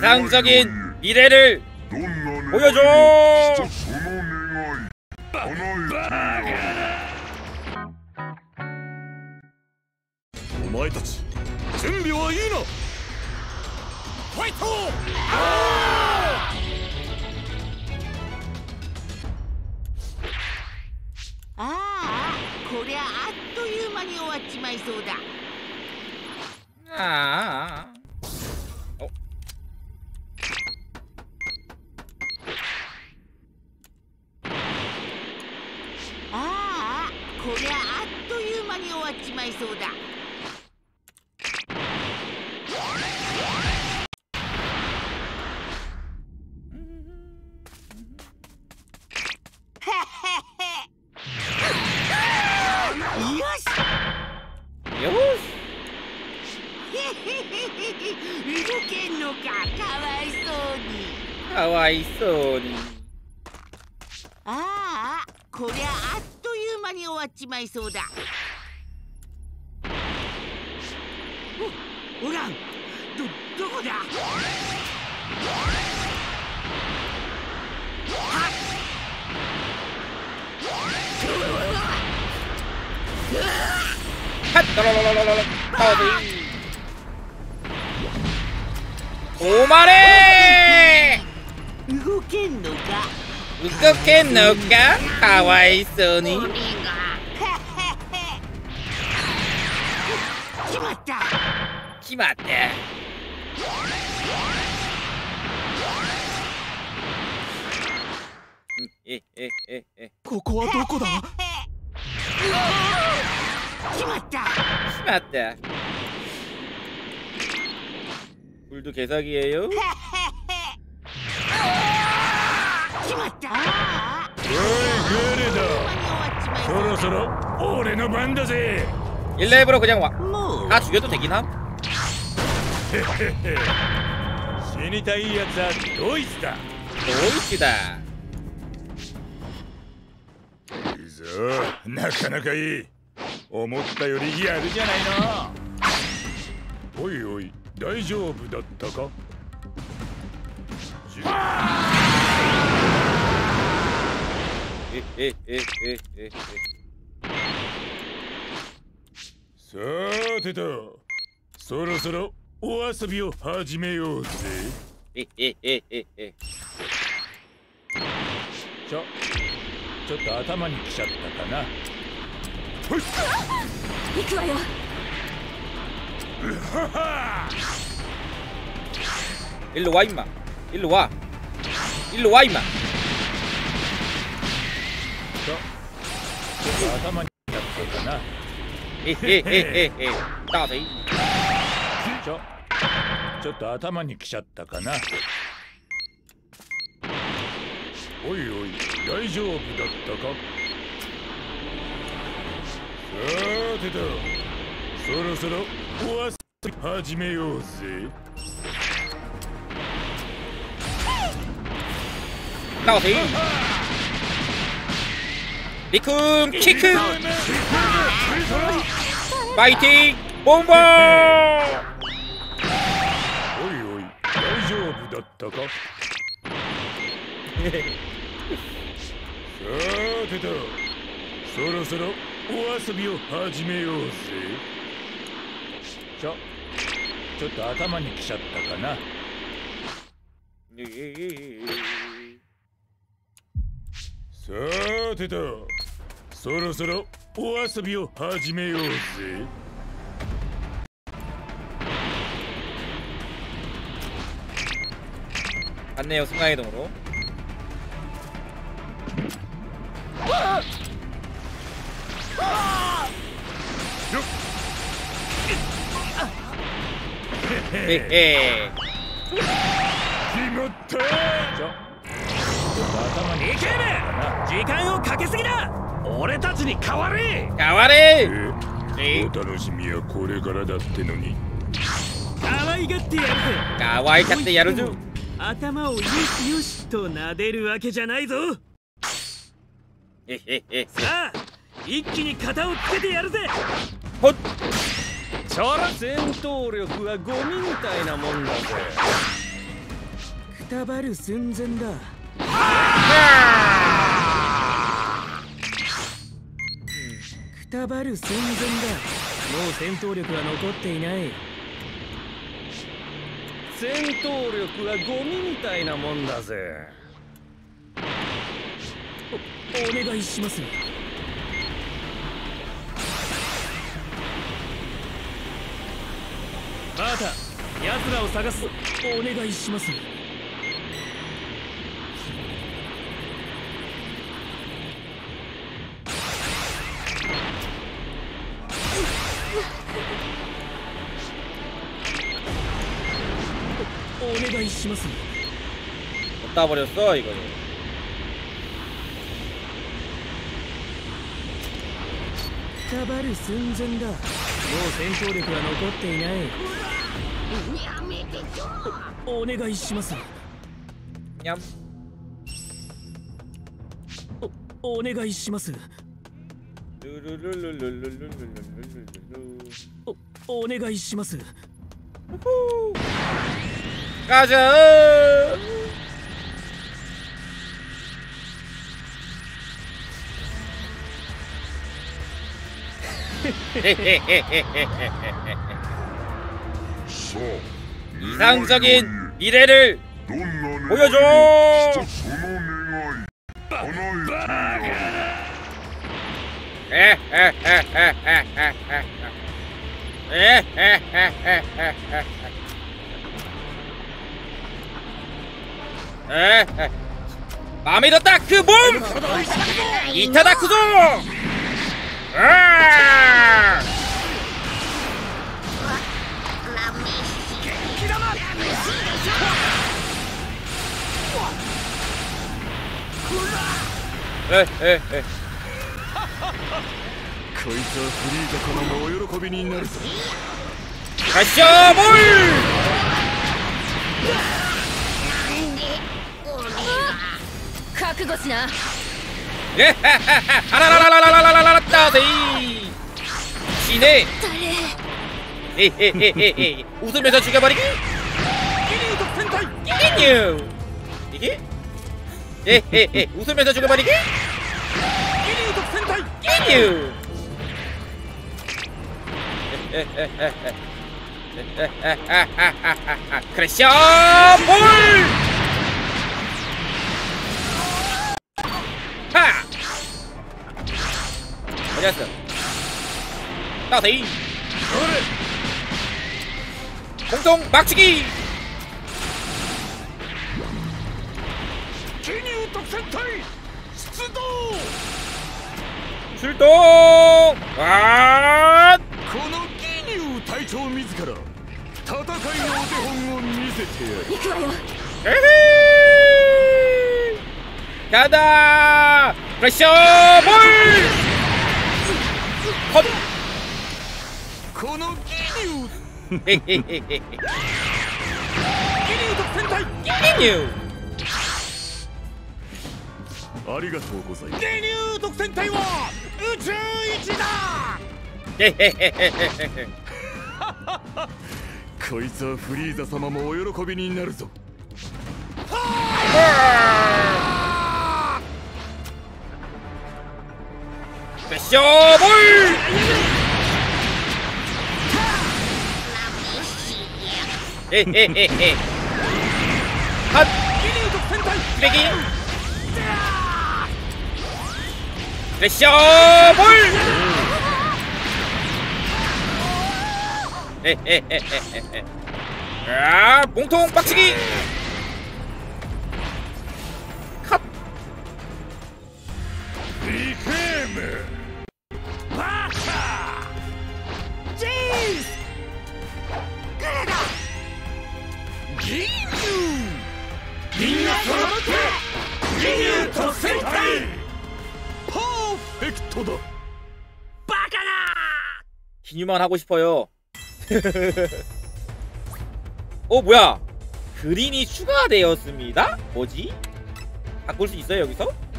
さんかけ入れる。およじょー。お前たち準備はいいな。ファイト。こりゃあっという間に終わっちまいそうだ。ああ。お。ああ、こりゃあっという間に終わっちまいそうだ。かわいそうに。ああ、こりゃあっという間に終わっちまいそうだ。おらん、どこだ。はっとろろろろろろかわいい。おまれー。動けんのかかわいそうに。決まったここはどこだ。決まったウルトケサギへよ。決まった。おい、グレだ。そろそろ俺の番だぜ。일레브로 그냥 와. 다 죽여도 되긴 함. 신이다이 야자 도이치다. 이제 나카나카이. 思ったよりやるじゃないな。 おい、大丈夫だったか。さてと、そろそろお遊びを始めようぜ。ちょっと頭にきちゃったかな。行くわよ。イルワイマ。頭にやってるかな。ちょっと頭にきちゃったかな。おい、大丈夫だったか。さてと、そろそろお遊び始めようぜ。리쿰 키크 파이팅 본보. 오이, 다이조부だったか? 자, 됐다. そろそろ お遊びを始めようぜ. ちょっと 頭にきちゃったかな? さてと、そろそろお遊びを始めようぜ。안내요순간이동으로決まった。時間をかけすぎだ。俺たちに代われ。お楽しみはこれからだってのに。かわいがってやるぞ。頭をよしと撫でるわけじゃないぞ。さあ、一気に肩をつけてやるぜ。ほっ。戦闘力はゴミみたいなもんだぜ。くたばる寸前だ。くたばる寸前だ。もう戦闘力は残っていない。戦闘力はゴミみたいなもんだぜ。お願いします。バータ、奴らを探す。お願いします。お願いします。다 버렸어 이거는.くたばる寸前だ。もう戦闘力は残っていない。やめてちょう。お願いします。やん。お願いします。お願いします。ガジャー。이상적인 미래를 보여줘. 마음에 들었다. 그 몸 이타다쿠도. 웃으면서 죽여버리기. 이게? 에헤헤 웃으면서 죽여버리기? 끼뉴! 크래셔 볼! 하! 어디 갔어? 따세이! 공동 막치기! 끼뉴 독센터이! 출동! 출동! 아! 고노기뉴 대장 미즈카라 타타카이의 오대본을 미세테야. 에헤이! 가다! 프레셔 볼! 컷! 고노기뉴. 헤헤헤헤. 기뉴 독센타이 기뉴. ありがとうございます。電流独占隊は宇宙一だ。こいつはフリーザ様もお喜びになるぞ。はーしょぼい。はっ電流独占隊レギン。 레시어 볼! 헤헤헤헤헤. 아, 몸통 빡치기! 컷! 리페메! 바타! 제이스! 그래다! 기뉴! 민나 돌아볼게! 기뉴 독센타이! トだ。バカだ。기뉴만하고싶어요 어뭐야그린이추가되었습니다뭐지바꿀수있어요여기서